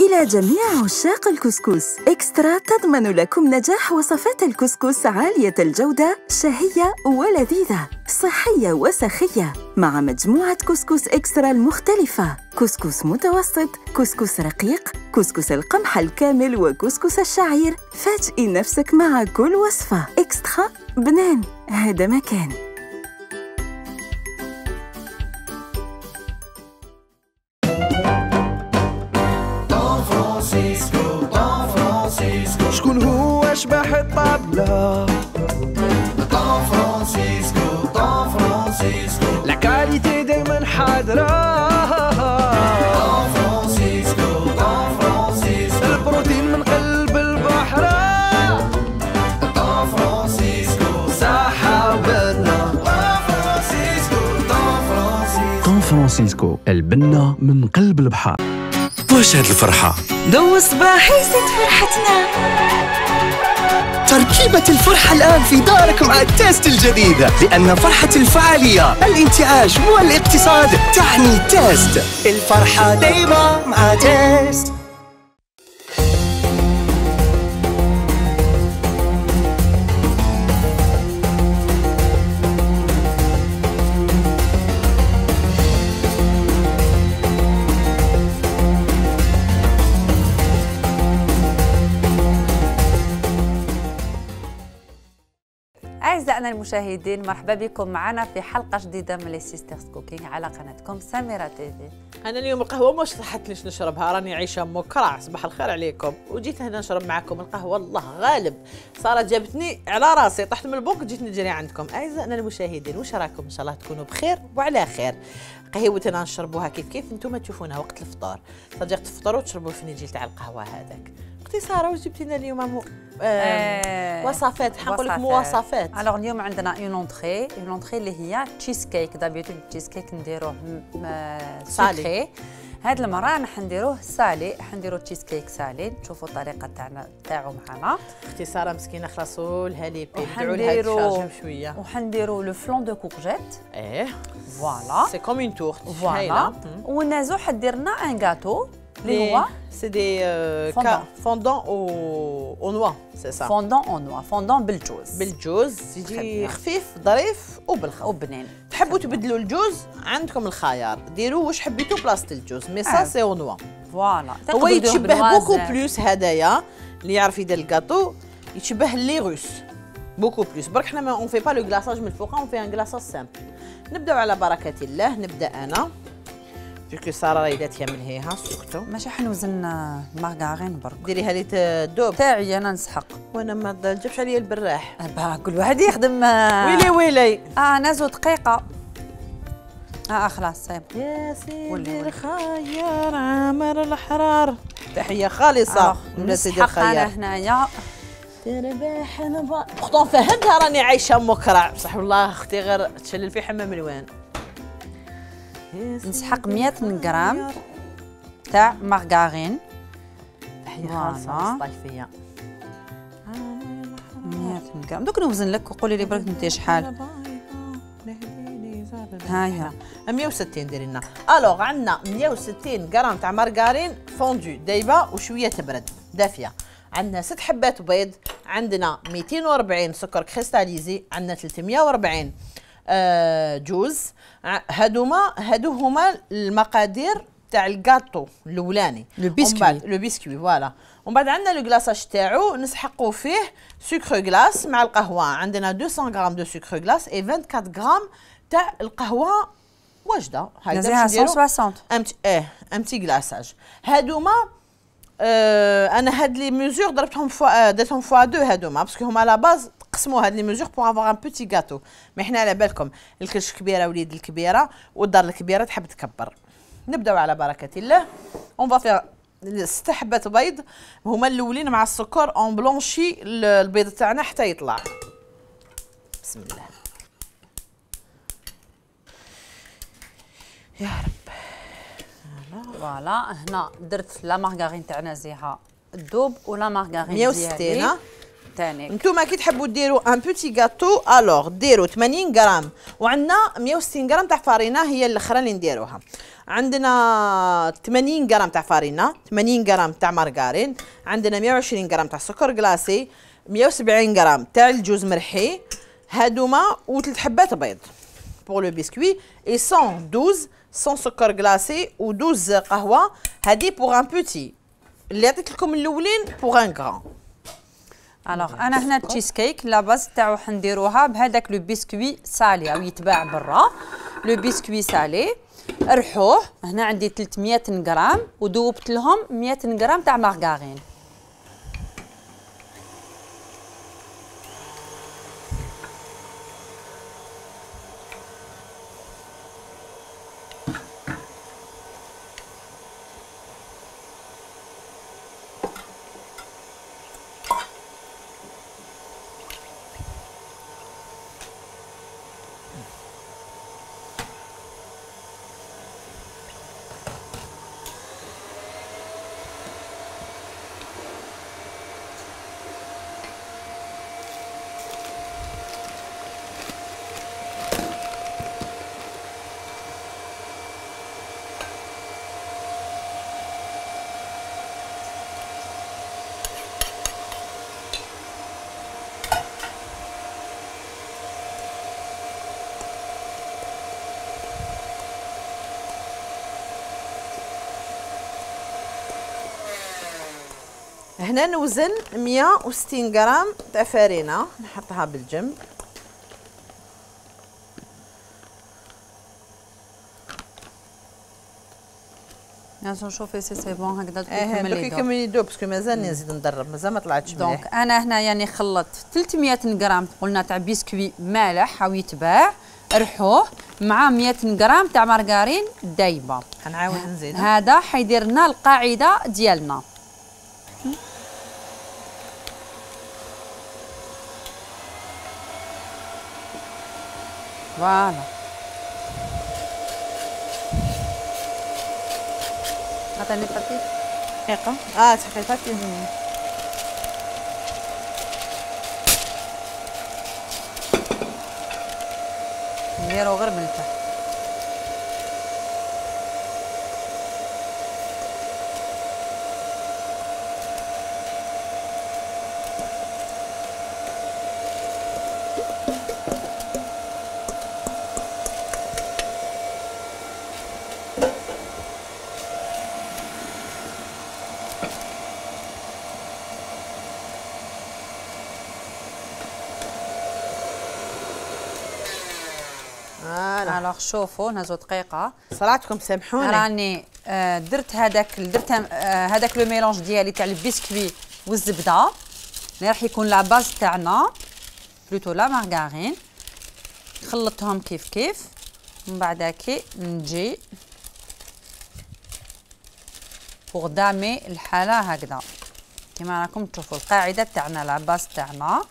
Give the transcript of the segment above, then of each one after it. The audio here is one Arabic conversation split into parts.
إلى جميع عشاق الكسكس، إكسترا تضمن لكم نجاح وصفات الكسكس عالية الجودة، شهية ولذيذة، صحية وسخية، مع مجموعة كسكس إكسترا المختلفة: كسكس متوسط، كسكس رقيق، كسكس القمح الكامل، وكسكس الشعير. فاجئي نفسك مع كل وصفة. إكسترا بنان، هذا مكان. شكون هو أشبح الطبلة؟ طون فرانسيسكو، طون فرانسيسكو، الكاليتي دايما حاضرة. طون فرانسيسكو، طون فرانسيسكو، البروتين من قلب البحر. طون فرانسيسكو، صحة وبنة. طون فرانسيسكو، طون فرانسيسكو، طون فرانسيسكو، البنة من قلب البحر. واش هاد الفرحة؟ ضو صباحي زاد فرحتنا. تركيبة الفرحة الآن في دارك مع التيست الجديدة، لأن فرحة الفعالية، الانتعاش والاقتصاد تعني تيست. الفرحة دايما مع تيست. أعزائنا المشاهدين، مرحبا بكم معنا في حلقة جديدة من لي سيسترز كوكينغ على قناتكم سميرة تيفي. أنا اليوم القهوة ما صحتليش نشربها، راني عايشة مكرع. صباح الخير عليكم. وجيت هنا نشرب معكم القهوة، الله غالب صارت جابتني على راسي، طحت من البوك جيت نجري عندكم. أعزائنا المشاهدين، واش راكم؟ إن شاء الله تكونوا بخير وعلى خير. قهوتنا نشربوها كيف كيف نتوما تشوفونها وقت الفطور، صديق تفطروا وتشربوا الفنجيل تاع القهوة هذاك. اختي ساره، واش جبتي لنا اليوم؟ وصفات. حنقول لك مواصفات. الوغ اليوم عندنا اون اونطري، اون اونطري اللي هي تشيز كيك. دابيتود التشيز كيك نديروه سالي، هاد المره حنديروه سالي، حنديرو تشيز كيك سالي. تشوفوا الطريقه تاعو معنا. اختي ساره مسكينه خلاصولها لي بي، ندعوا لها تشارجهم شويه. وحنديرو لو فلون دو كورجيت. ايه فوالا، سي كوم اون تورت هايله. ونازو حديرنا ان غاتو اللي هو سي دي فوندون او نوا، سي سا فوندون او نوا، فوندون بالجوز. بالجوز يجي خفيف ظريف وبنين. تحبوا تبدلوا الجوز عندكم الخيار، ديروا واش حبيتوا بلاصه الجوز، مي سا سي او نوا. فوالا، هو يتشبه بوكو بلوس هدايا اللي يعرف يدير الكاطو، يتشبه لي روس بوكو بلوس. برك حنا ما اون في با لو كلاصاج من فوق، اون في ان كلاصاج سامبل. نبداو على بركه الله. نبدا انا بيكو ساره راهي داتها من هيها سكتو، ماشي حنوزن المارغرين برك. ديريها لي تذوب تاعي انا نسحق، وانا ما تجبش عليا البراح. باه كل واحد يخدم. ويلي ويلي. نازو دقيقه. خلاص صايب. يا سيدي الخيار عامر الحرار، تحيه خالصه من سيدي الخيار. انا هنايا ترباح انا بختون فهمتها، راني عايشه مكرع بصح والله اختي، غير تشلل في حمام الوان. نسحق 100 غرام تاع مارغرين. تحيه خالصه الطلفيه. 100 غرام دوك نوزن لك وقولي لي برك انت شحال. هايا 160 ديري لنا. الوغ عندنا 160 غرام تاع مارغرين فوندو دايبه وشويه تبرد دافيه. عندنا 6 حبات بيض، عندنا 240 سكر كريستاليزي، عندنا 340 جوز. هادو هما المقادير تاع الكاطو الاولاني، لو بيسكوي فوالا. ومن بعد عندنا لو كلاصاج تاعو نسحقوا فيه سكر كلاص مع القهوه. عندنا 200 غرام دو سكر كلاص اي 24 غرام تاع القهوه واجده. هكذا باش نديرو 160 امتي كلاصاج. هادوما انا هاد لي ميزور ضربتهم فوا، درتهم فوا دو هادوما باسكو هما لا باز. قسموا هاد لي ميزور بوغ افواغ ان بوتي كاطو، ما حنا على بالكم الكرش كبيره وليد الكبيره والدار الكبيره تحب تكبر. نبداو على بركه الله. اون فا فيغ 6 حبات بيض هما الاولين مع السكر. اون بلونشي البيض تاعنا حتى يطلع. بسم الله يا رب. فوالا هنا درت لا مارغرين تاعنا زيها الدوب ولا مارغرين 160. نتوما كي تحبوا ديروا ان بوتي كاطو الوغ ديروا 80 غرام، وعندنا 160 غرام تاع فارينه هي الاخرى اللي نديروها. عندنا 80 جرام تاع فارينا، 80 جرام تاع مارغرين، عندنا 120 جرام تاع سكر كلاصي، 170 جرام تاع الجوز مرحي، هادوما و3 حبات بيض بور لو بيسكوي، اي 112 100 سكر كلاصي و 12 قهوه. هادي بوغ ان بوتي اللي عطيت لكم الاولين بوغ ان غران. الوغ انا هنا التشيز كيك لا باز تاعو حنديروها بهذاك لو بيسكوي سالي او يتباع برا لو بيسكوي سالي. رحوه هنا عندي 300 غرام وذوبت لهم 100 غرام تاع مارغرين. هنا نوزن 160 غرام تاع فرينة نحطها بالجنب. لازم نشوفي سي سي بون هكذا تكمل يدوب. كيكمل يدوب باسكو مازال نزيد ندرب، مازال ما طلعتش مليح. دونك انا هنا يعني خلطت 300 غرام قلنا تاع بيسكوي مالح او يتباع رحوه مع 100 غرام تاع مارغرين دايبه. غنعاود نزيد هذا حيدير لنا القاعده ديالنا. فوالا عطاني الباتيت ايقا تحقي الباتيت. نديرو غير من التحت. الوغ شوفوا نهزو دقيقة صلاتكم سامحوني راني درت هذاك هذاك لو ميلونج ديالي تاع البسكوي والزبدة اللي راح يكون لاباز تاعنا بلوتو لا مارغرين. خلطتهم كيف كيف من بعد كي نجي بوغ دامي الحالة هكذا كيما راكم تشوفوا القاعدة تاعنا لاباز تاعنا.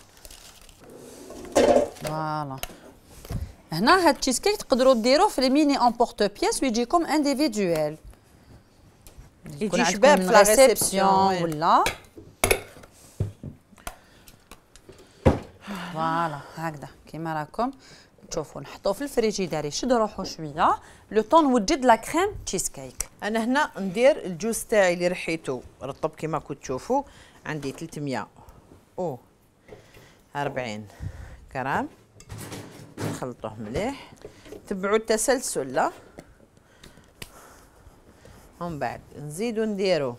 فوالا هنا هاد التشيز كيك تقدروا ديروه في الميني امبورتو بياس ويجيكم انديفيديوال يجي شباب في لا ريسبسيون ولا فوالا هكذا كيما راكم تشوفوا نحطوه في الفريجيدار يشد روحو شويه لو طون نوجد لا كريم تشيز كيك. انا هنا ندير الجوز تاعي اللي رحيته رطب كيما كنتو تشوفوا عندي 340 غرام نخلطوه مليح تبعوا التسلسل لا ومن بعد نزيدو نديرو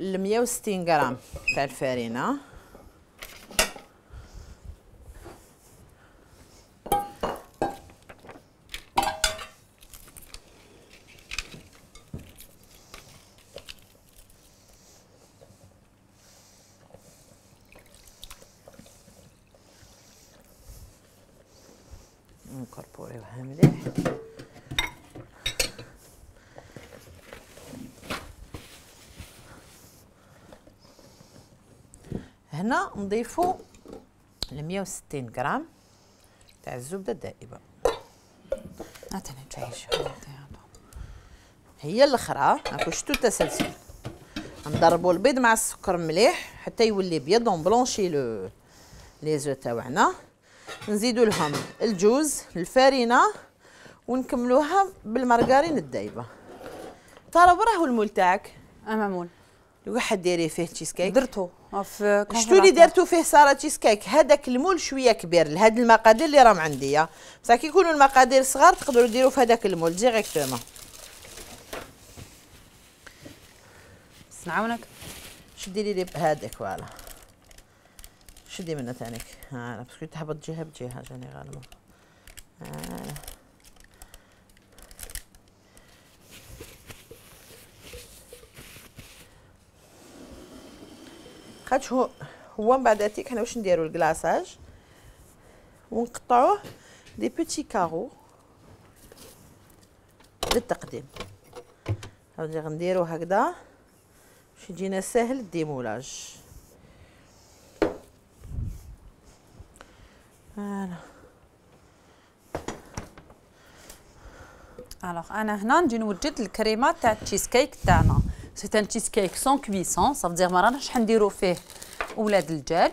ال 160 غرام تاع الفرينة نكربوريوها مليح. هنا نضيفو ال 160 غرام تاع الزبده الدائبه عطيني تعيش هي الاخرى راكو شتو التسلسل. نضربو البيض مع السكر مليح حتى يولي بيض اون بلونشي لو لي زو تاعنا. نزيدو لهم الجوز الفارينة ونكملوها بالمارغرين الدايبه. ترى وراه المول تاعك امامول الواحد دايريه فيه تشيز كيك درته شتو اللي دارتو فيه ساره تشيز كيك. هذاك المول شويه كبير لهاد المقادير اللي راهم عندي، بصح كي يكونوا المقادير صغار تقدروا ديروا في هذاك المول ديريكتومون. نعاونك شدي لي هذاك فوالا شدي منها ثانيك ها باسكو تهبط جهه بجهه جينيرالمون. خاطش هو من بعد تيك حنا واش نديرو الكلاصاج ونقطعوه دي بوتي كارو للتقديم. هاودي غنديرو هكذا باش يجينا ساهل الديمولاج. انا هنا نجي نوجد الكريمه تاع التشيز كيك تاعنا. سي ان تشيز كيك سون كويسون، صافدير ما راناش حنديرو فيه اولاد الدجاج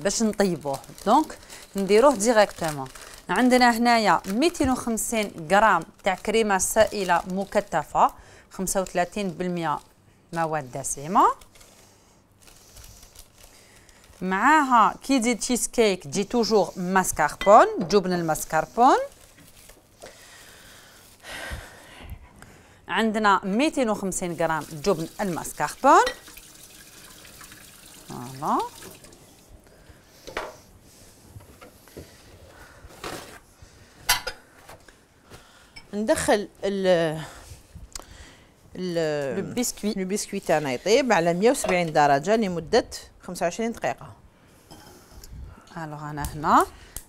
باش نطيبوه، دونك نديروه ديريكتومون. عندنا هنايا 250 غرام تاع كريمه سائله مكثفه 35% مواد دسمة، معاها كي تزيد تشيز كيك تجي توجور ماسكاربون، جبن الماسكاربون. عندنا 250 غرام جبن الماسكاربون فوالا، ندخل البسكويت تاعنا يطيب على 170 درجة لمدة 25 دقيقة. الوغ أنا هنا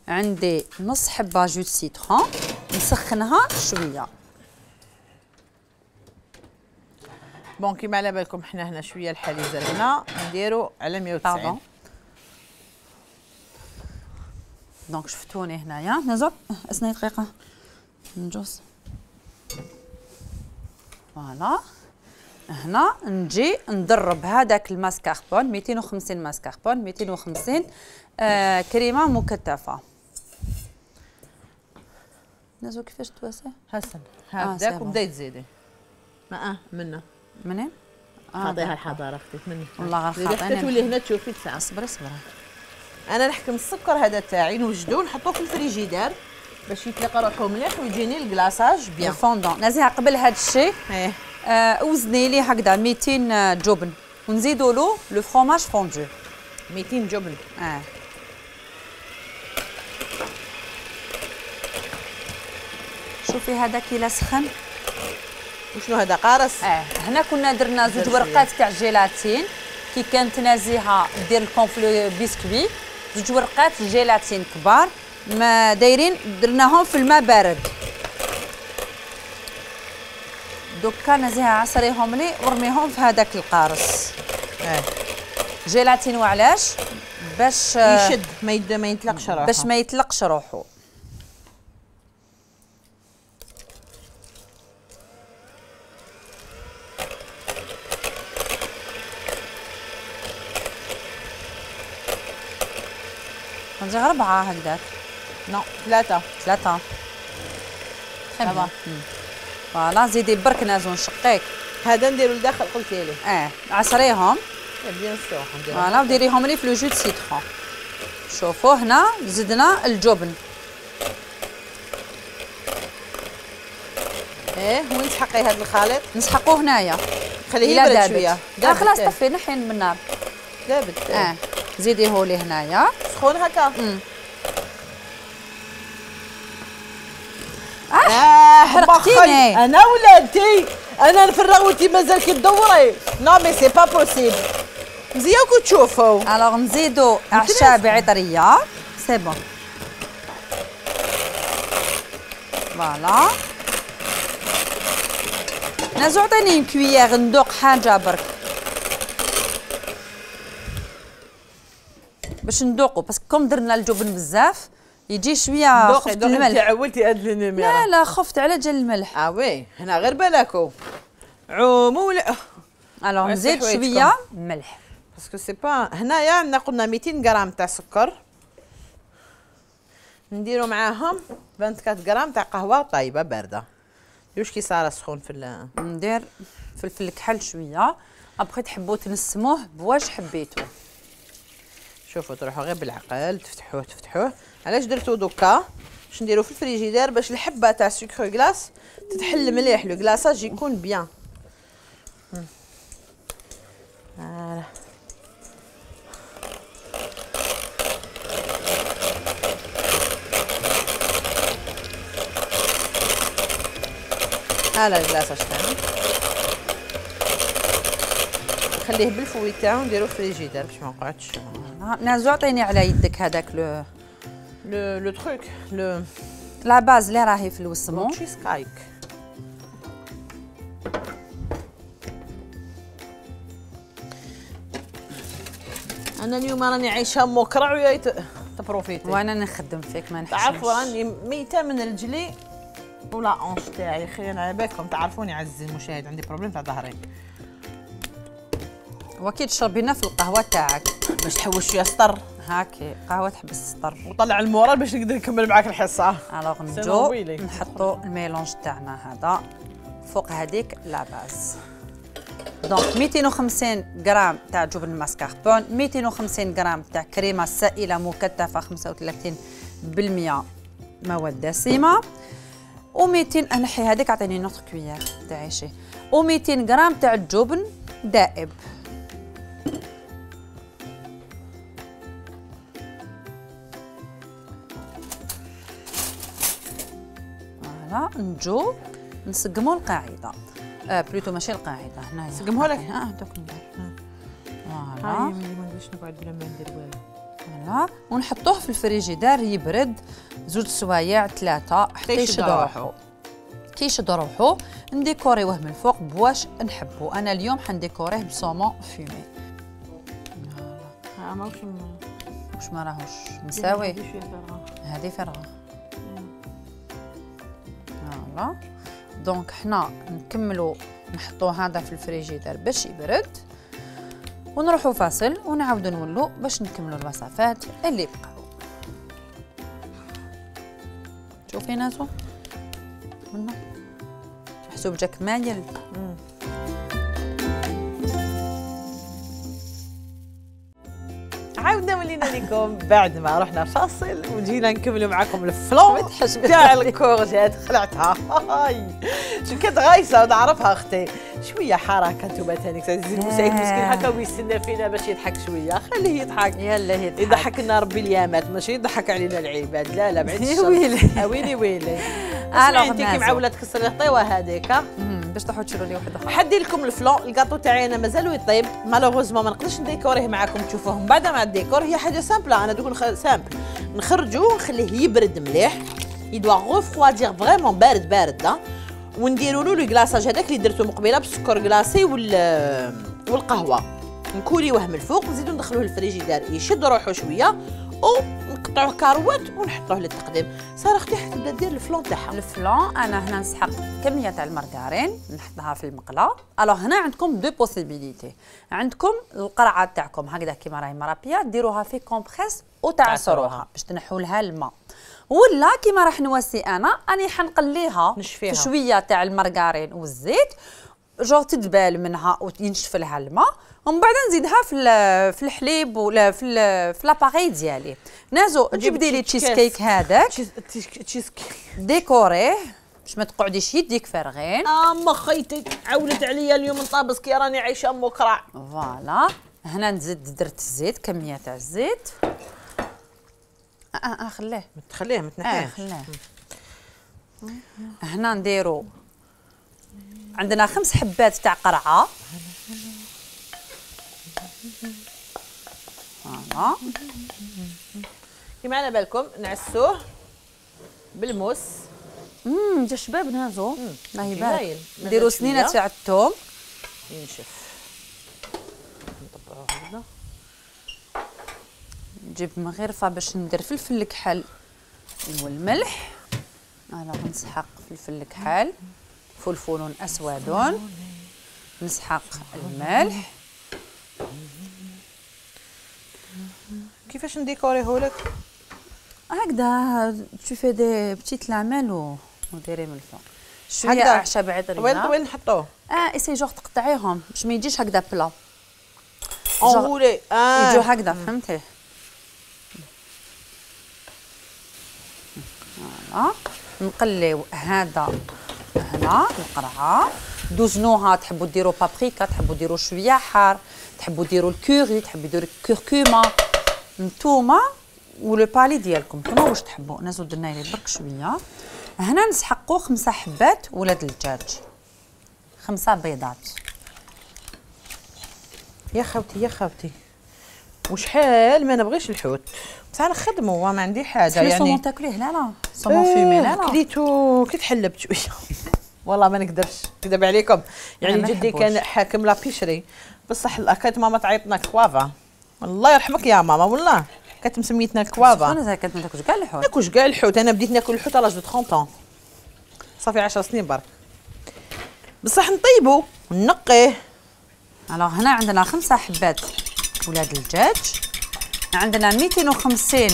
عندي نص حبة جو سيترون نسخنها شوية. بون كيما على بالكم حنا هنا شوية الحليب زرقنا نديرو على 190. دونك شفتوني هنايا نزوب أسني دقيقة نجوز فوالا. هنا نجي ندرب هذاك الماسكاربون 250 ماسكاربون 250 كريمه مكثفه. نازو كيفاش تواسع حسن هذاك وبدا تزيدي منا منين حاطيها الحضاره خديت مني والله غير خاطيني تولي هنا تشوفي تسعه. صبري صبري انا نحكم السكر هذا تاعي نوجدوه نحطوه في الفريجيدار باش يتلاقى روحو مليح ويجيني الكلاصاج بيان فوندون. نازيها قبل هذا الشيء وزني لي هكذا 200 جبن ونزيدوا له لو فرماج فوندو 200 جبن. شوفي هذا كي سخن وشنو هذا قارص. هنا كنا درنا زوج ورقات تاع جيلاتين كي كانت نازيها دير الكونفلو بيسكوي زوج ورقات جيلاتين كبار ما دايرين درناهم في الماء بارد دوكا نزيها عصريهم لي ورميهم في هذاك القارص. جيلاتين وعلاش باش يشد ما يطلقش روحو باش ما يطلقش روحو. نجي أربعة هكذاك نو ثلاثة تمام فوالا. زيدي برك نازو نشقيك هذا نديرو لداخل قلتي لي عصريهم بيان سور فوالا وديريهم لي في لو جو دو سيترون. شوفوا هنا زدنا الجبن ونسحقي هذا الخليط نسحقوه هنايا خليه يبرد شويه. لا خلاص طفي نحي من النار دابت. زيديه لي هنايا سخون هكا حرقتيني انا ولادتي انا نفرغ وانتي مازال كدوري نو مي سي با بوسيبل. مزيانكم تشوفوا الوغ نزيدو اعشاب عطريه سي بون فوالا. نازو عطيني كويير ندوق حاجه برك باش ندوقو باسكو كوم درنا الجبن بزاف يجي شويه خفت الملح. تعولتي هاد النميره لا خفت على جال الملح. وي هنا غير بالاكو عومو ولا الوغ نزيد شويه ملح باسكو سي با. هنايا عندنا قلنا 200 غرام تاع سكر نديرو معاهم 24 غرام تاع قهوه طايبه بارده. واش كي صار سخون في ندير فلفل كحل شويه، ابغي تحبوا تنسموه بواش حبيتو. شوفوا تروحوا غير بالعقل تفتحوه تفتحوه. علاش درتو دوكا؟ باش نديرو في الفريجيدير باش الحبه تاع سكر كلاص تتحل مليح، لو كلاصاج يكون بيان. فوالا على الكلاصاج تاعنا نخليه بالفوي تاعو نديروه في الفريجيدير باش ما يقعدش. نازو عطيني على يدك هذاك لو تروك لو لا باز اللي راهي في الوسمو تشيز كايك. انا اليوم راني عايشه مكرع وياي تبروفيتي وانا نخدم فيك ما نحسش. تعرفوا راني ميته من رجلي ولا اونش تاعي خير على بالكم. تعرفوني عزيزي المشاهد عندي بروبليم تاع ظهري. وكي تشربي لنا في القهوه تاعك باش تحوش شويه سطر هاكي قهوه تحبس السطر وطلع المورال باش نقدر نكمل معاك الحصه. الوغ نجو نحطو الميلونج تاعنا هذا فوق هذيك لا باز. دونك 250 غرام تاع جبن ماسكاربون، 250 غرام تاع كريمه سائله مكثفه 35% مواد دسمه، و200 انحي هذيك عطيني نوتر كويير تاع شي، و200 غرام تاع الجبن دائب. نجو نسقمو القاعده بلوتو ماشي القاعده هنايا نسقموه لك. دوك ندير فوالا ما نبغيش نقعد بلا ما ندير والو. فوالا ونحطوه في الفريجيدار يبرد زوج سوايع ثلاثه حتى يشد روحو. كي يشد روحو نديكوريوه من الفوق بواش نحبو. انا اليوم حنديكوريه بصومون فيمي. فوالا ماهوش ما راهوش مساوي. هذه فراغه فوالا. دونك حنا نكملو نحطو هذا في الفريجيدير باش يبرد ونروحو فاصل ونعاودو نولو باش نكملو الوصفات اللي بقاو. شوفي ناسو منا حسوب جاك مايل. عاودنا ولينا لكم بعد ما رحنا فاصل وجينا نكملوا معاكم الفلون تاع الكورجيت. خلعتها هاي كانت غايصه ونعرفها اختي. شويه حركه انتوما ثاني عزيزي المسايد مسكين هكا ويستنى فينا باش يضحك شويه. خليه يضحك يلا يضحك. يضحك لنا ربي اليامات ماشي يضحك علينا العباد. لا لا بعيد الشر. ويلي ويلي اسمعي انت كي مع ولاد كسر الحطيوه هذيك باش تروحوا تشرو لي واحد اخر. حدي لكم الفلون. الكاطو تاعي انا مازالو يطيب مالوغوزمون ما نقدرش نديكوريه معاكم تشوفوهم بعد مع الديكور. هي حاجه سامبله انا دوك سامبل نخرجو ونخليه يبرد مليح. يدوا غوفوادير فريمون بارد بارد لا. ونديروا له لو كلاصاج هذاك اللي درتو مقبله بالسكر كلاصي والقهوه. نكوليوه من الفوق ونزيدو ندخلوه للفريجيدار يشد روحو شويه ونقطعوه كاروات ونحطوه للتقديم. صار اختي حتبدا دير الفلون تاعها. الفلون انا هنا نسحق كميه تاع المارغرين نحطها في المقله. الوغ هنا عندكم دو بوسيبيليتي. عندكم القرعه تاعكم هكذا كيما راهي مرابيه ديروها في كومبريس وتعصروها باش تنحو لها الماء، ولا كيما راح نواسي انا راني حنقليها في شويه تاع المارغرين والزيت جو تدبال منها وينشف لها الماء ومن بعد نزيدها في الحليب ولا في لاباغي ديالي. نازو جبدي لي تشيز كيك هذاك ديكوريه باش ما تقعديش يديك فارغين. اما خيتي عولت عليا اليوم نطابس كي راني عايشه مكرع. فوالا هنا نزيد درت الزيت كميه تاع الزيت. خليه تخليه ما تنحيهش. هنا نديرو عندنا 5 حبات تاع قرعه. فوالا كيما على بالكم نعسوه بالموس. جا شباب نازو ماهي باين. نديرو سنينه تاع الثوم ينشف نطبعوه هنا. نجيب مغرفه باش ندير فلفل الكحل والملح. انا غنسحق فلفل الكحل فلفل أسود نسحق الملح. كيفاش نديكوريهولك؟ هكذا تشوفي دي بتيت العمل وديري من الفوق شويه اعشاب عطريه. وين نحطوه؟ اسي جوغ تقطعيهم باش ما يجيش هكذا بلا اونغولي يجوا هكذا فهمتي. فوالا نقليو هذا هنا القرعه دوزنوها. تحبوا ديروا بابريكا، تحبوا ديروا شويه حار، تحبوا ديروا الكوري، تحبوا ديروا الكركمه، نتوما ولو بالي ديالكم كما واش تحبوا. انا زودنا ليه برك شويه. هنا نسحقوا 5 حبات ولاد الدجاج، 5 بيضات. يا خوتي وشحال ما نبغيش الحوت بصح نخدمو ما عندي حاجه يعني. صومون تاكليه؟ لا صومون فيمي لا كليتو كي تحلبت شويه والله ما نقدرش نكذب عليكم يعني. جدي كان حاكم لابيشري بصح كانت ماما تعيطنا كوافا. الله يرحمك يا ماما والله كانت مسميتنا كوافا. انا كنت ما ناكلش كاع الحوت، ناكلش كاع الحوت. انا بديت ناكل الحوت على 30 ans صافي 10 سنين برك بصح نطيبو ونقيه. الوغ هنا عندنا 5 حبات ولاد الدجاج، عندنا 250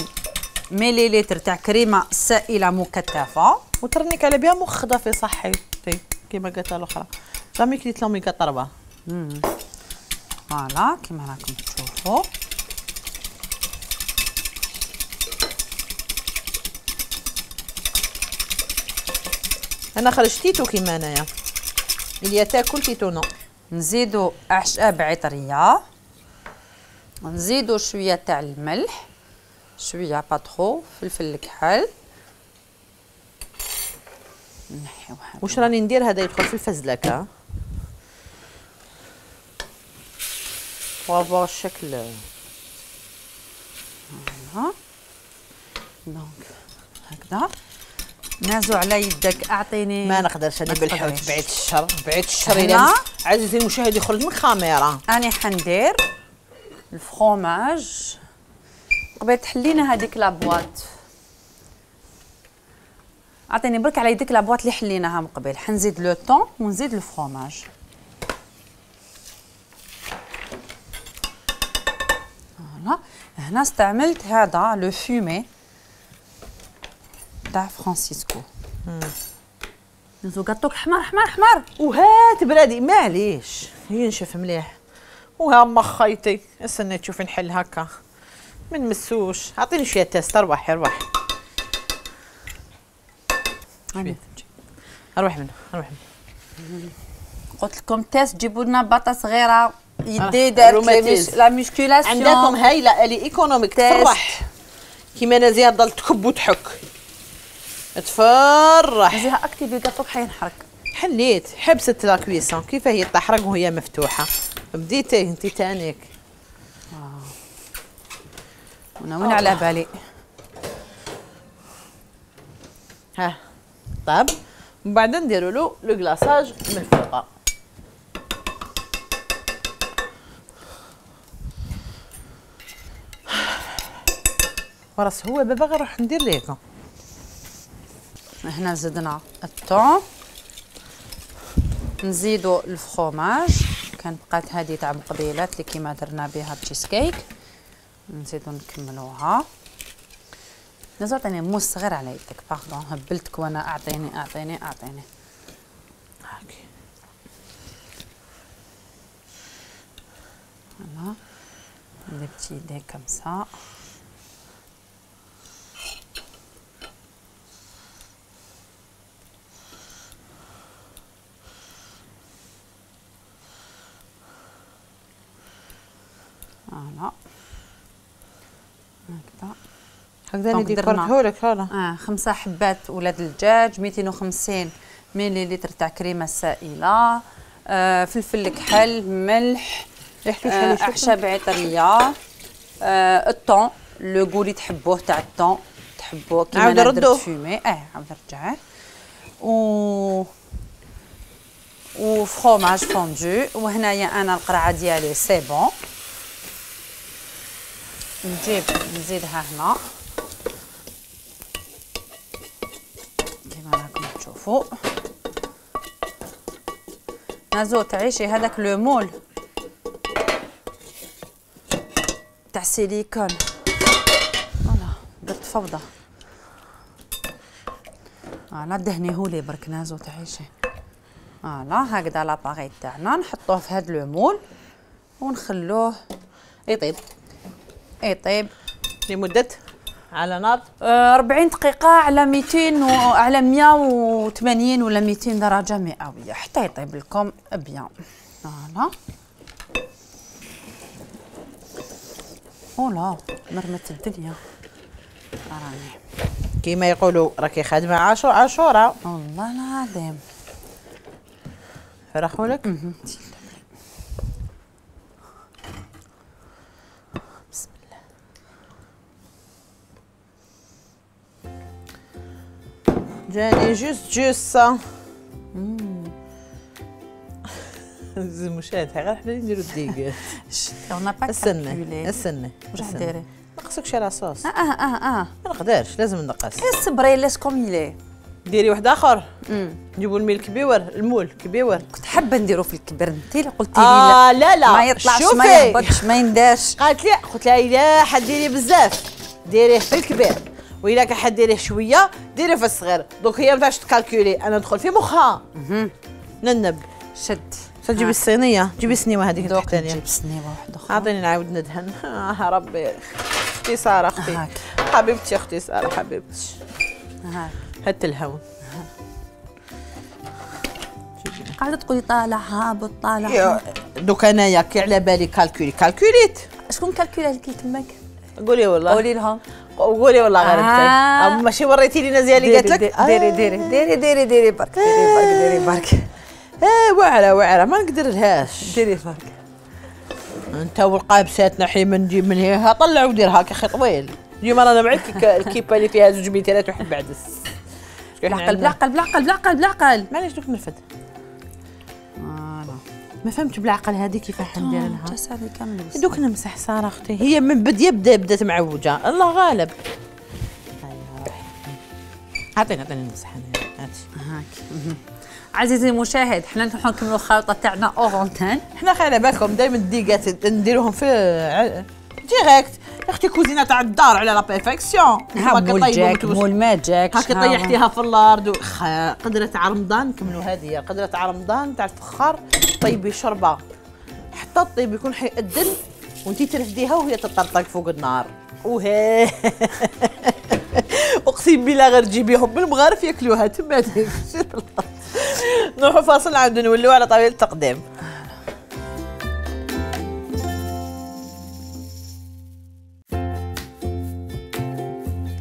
مليلتر تاع كريمه سائله مكثفه، وترنيك على بها مخضه في صحتي كما قالت الاخرى جامي كليت لهم كطربه. فوالا كما راكم تشوفوا انا خرجت تيتو كيما انايا اللي تاكل تيتونو. نزيدو اعشاب عطريه، نزيدو شويه تاع الملح، شويه باطخو فلفل الكحل. نحيوها. واش راني ندير؟ هذا يدخل في الفزلكه وافوا الشكل ها دونك هكذا. نازو على يدك اعطيني. ما نقدرش انا بالحوت بعيد الشر بعيد الشر. انا عزيزي المشاهد يخرج من الكاميرا. انا حندير الفخوماج قبل تحلينا هذيك لابواط. اعطيني برك على يدك لابواط اللي حليناها من قبل. حنزيد لو طون ونزيد الفخوماج. فوالا هنا استعملت هذا لو فومي تاع فرانسيسكو. نزو قطوك حمر حمر حمر وهات بلادي معليش ينشف مليح. وها أما خيطي استني تشوفي نحل هكا ما نمسوش. عطيني شويه تاس. ارواح ارواح اروح منه اروح منه. قلت لكم تاس جيبوا لنا باطه صغيره يدي دارت لا ميسكولاسيون عندكم هايله الي ايكونوميك. تفرح كيما انا زياد ضلت تكب وتحك تفرح. زيها اكتيفي كاتوك حينحرك. حليت حبست لاكويسون كيف هي تحرق وهي مفتوحه. بديتي انت تانيك وانا وين على بالي. ها طاب من بعد نديروا له لو كلاصاج من فوق. وراس هو بابا غير نروح ندير ليكم. هنا زدنا الطون، نزيدوا الفخوماج. كان بقات هذه تاع مقبيلات اللي كيما درنا بها التشيز كيك. نزيدو نكملوها. لازم تعطيني موس صغير على يدك باغدون هبلتك وانا اعطيني هاكي. فوالا لي بتي دي كوم سا. فوالا هكذا هكذا اللي ديكورتهولك. فوالا 5 حبات ولاد الدجاج، 250 مليلتر تاع كريمه سائله، فلفل كحل، ملح، اعشاب عطريه، الطون لو غو اللي تحبوه تاع الطون تحبوه كيما انا درت فومي. عاود رجعه و فخوماج فوندو. وهنايا انا القرعه ديالي سي بون. نزيدها هنا كيما راكم تشوفوا. نازو تعيشي هذاك لو مول تاع السيليكون. فوالا درت فوضى لا دهنيهولي برك نازو تعيشي. لا هكذا لاباغي تاعنا نحطوه في هاد لومول ونخلوه يطيب لمده على نار 40 دقيقه على 200 وعلى 180 ولا 200 درجه مئويه حتى يطيب لكم بيان. فوالا ولا مرمت الدنيا راني كيما يقولوا راكي خادمه عاشوره والله العظيم. فرحوا لك بسم الله. جاني جوست المشاهد غير حنا اللي نديرو الديكات. استنى واش دايره نقصكش على صوص. ما نقدرش لازم نقص. اصبري لاش كوميلي ديري واحد اخر. نجيبوا الميل كبيور المول كبيور كنت حابه نديرو في الكبر انت اللي قلتي لي لا ما يطلعش شوفي. ما يهبطش ما ينداش. قالت لي قلت لها الا حديري بزاف ديريه في الكبير والا كحديريه شويه ديريه في الصغير. دوك هي ما تعرفش تكالكولي انا ندخل في مخها ننب شد. تجيبي الصينيه جيبي السنيوه هذيك الثانيه جيب السنيوه واحده اخرى اعطيني نعاود ندهن. ربي اختي ساره اختي حبيبتي اختي ساره حبيبتي هات الهون قاعده تقولي طالع هابط طالع. دوك انايا كي على بالي كالكوليت شكون كالكولا لك تماك قولي والله قولي لهم قولي والله غير انت ماشي وريتي لينا زي اللي قالت لك ديري ديري ديري ديري ديري برك ديري برك ديري برك. واعره واعره ما نقدرلهاش. ديري برك انت والقابسات نحي من نجيب من هنا طلع وديرها كخي طويل. اليوم رانا معاك الكيبه اللي فيها زوج ميتيرات وحب عدس. بالعقل بالعقل بالعقل بالعقل بالعقل معليش دوك نرفد. ما فهمتش بالعقل هذه كيفاش ندير لها. دوك نمسح ساره اختي هي من بدات معوجه الله غالب. عطيني نمسح انا هاك. عزيزي المشاهد حنا نروحو نكملو الخلطه تاعنا اورونتان. حنا خلي بالكم دائما الديكات نديروهم في ديريكت اختي كوزينه تاع الدار على لا بيرفكسيون. هاكا طيبتو مول ما جاكش هاكا طيحتيها في الارض قدرة على رمضان. نكملو هذه قدرة على رمضان تاع الفخار. طيبي شربه حتى الطيب يكون حيأذن وانتي ترفديها وهي تطرطق فوق النار وهي اقسم بالله غير تجيبيهم بالمغارف ياكلوها تما. نروحو فاصل عاود نوليو على طريقة التقديم.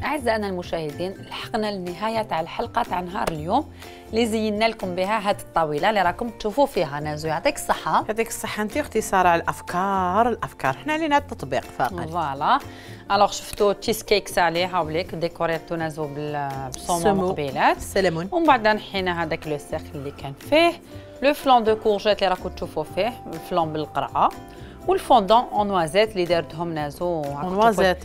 أعزائنا المشاهدين لحقنا لنهاية تاع الحلقة تاع نهار اليوم اللي زينا لكم بها هاد الطاولة اللي راكم تشوفوا فيها. نازو يعطيك الصحة. يعطيك الصحة أنت أختي سارة على الأفكار حنا علينا التطبيق فقط. فوالا ألوغ شفتوا تشيز كيكس عليها وليك ديكوريتو نازو بالصومون مقبلات السلمون ومن بعد نحينا هذاك لو سيركل اللي كان فيه لو فلون دو كورجيت اللي راكم تشوفوا فيه الفلون بالقرعة والفوندون اون نوازيت اللي دارتهم نازو اون نوازيت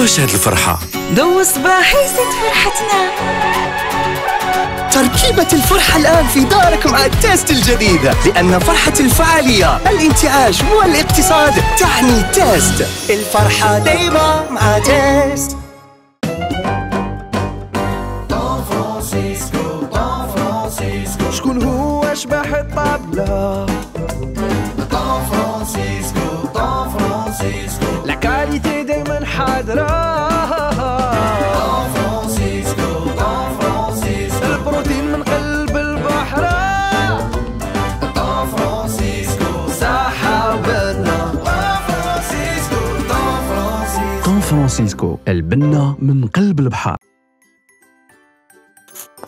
واش هاد الفرحة؟ ضو صباحي زاد فرحتنا. تركيبة الفرحة الآن في دارك مع تيست الجديدة لأن فرحة الفعالية، الانتعاش والاقتصاد تعني تيست. الفرحة دايما مع تيست. فرانسيسكو طان فرانسيسكو شكون هو أشبح الطبلة؟ طان فرانسيسكو طان فرانسيسكو لا كاليتي دايما حاضرة. طان فرانسيسكو طان فرانسيسكو البروتين من قلب البحر. طان فرانسيسكو صاحبنا. طان فرانسيسكو طان فرانسيسكو طان فرانسيسكو البنة من قلب البحر.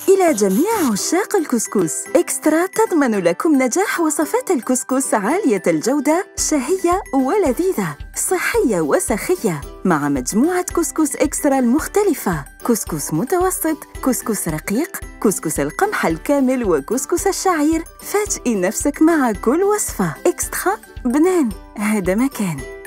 إلى جميع عشاق الكسكس، إكسترا تضمن لكم نجاح وصفات الكسكس عالية الجودة، شهية ولذيذة، صحية وسخية، مع مجموعة كسكس إكسترا المختلفة: كسكس متوسط، كسكس رقيق، كسكس القمح الكامل، وكسكس الشعير. فاجئ نفسك مع كل وصفة. إكسترا بنان، هذا مكان.